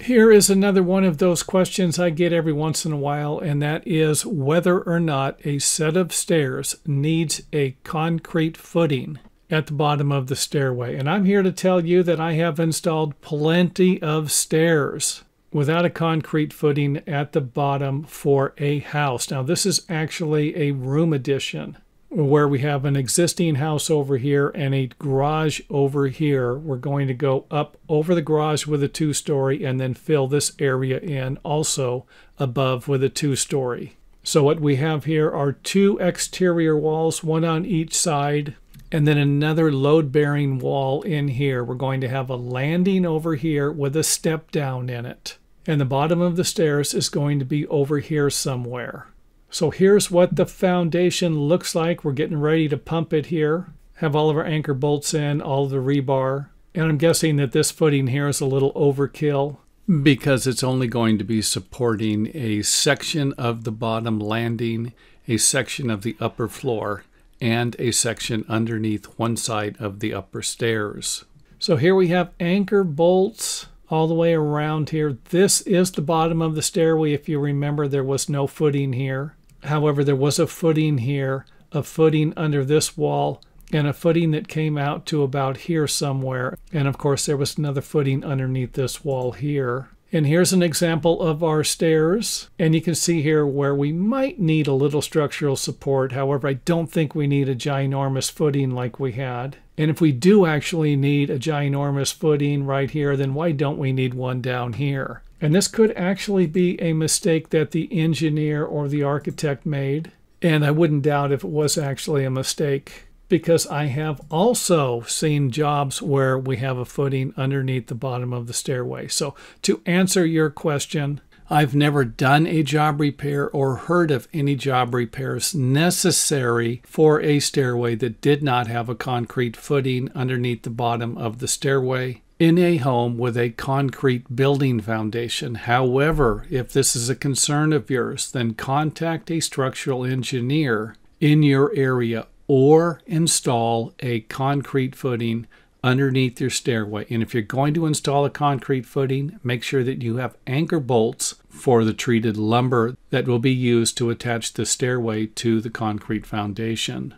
Here is another one of those questions I get every once in a while, and that is whether or not a set of stairs needs a concrete footing at the bottom of the stairway. And I'm here to tell you that I have installed plenty of stairs without a concrete footing at the bottom for a house. Now, this is actually a room addition where we have an existing house over here and a garage over here. We're going to go up over the garage with a two-story and then fill this area in also above with a two-story. So what we have here are two exterior walls, one on each side, and then another load-bearing wall in here. We're going to have a landing over here with a step down in it. And the bottom of the stairs is going to be over here somewhere. So here's what the foundation looks like. We're getting ready to pump it here. Have all of our anchor bolts in, all of the rebar. And I'm guessing that this footing here is a little overkill because it's only going to be supporting a section of the bottom landing, a section of the upper floor, and a section underneath one side of the upper stairs. So here we have anchor bolts all the way around here. This is the bottom of the stairway. If you remember, there was no footing here. However, there was a footing here, a footing under this wall, and a footing that came out to about here somewhere. And of course, there was another footing underneath this wall here. And here's an example of our stairs. And you can see here where we might need a little structural support. However, I don't think we need a ginormous footing like we had. And if we do actually need a ginormous footing right here, then why don't we need one down here? And this could actually be a mistake that the engineer or the architect made. And I wouldn't doubt if it was actually a mistake, because I have also seen jobs where we have a footing underneath the bottom of the stairway. So to answer your question, I've never done a job repair or heard of any job repairs necessary for a stairway that did not have a concrete footing underneath the bottom of the stairway in a home with a concrete building foundation. However, if this is a concern of yours, then contact a structural engineer in your area or install a concrete footing underneath your stairway. And if you're going to install a concrete footing, make sure that you have anchor bolts for the treated lumber that will be used to attach the stairway to the concrete foundation.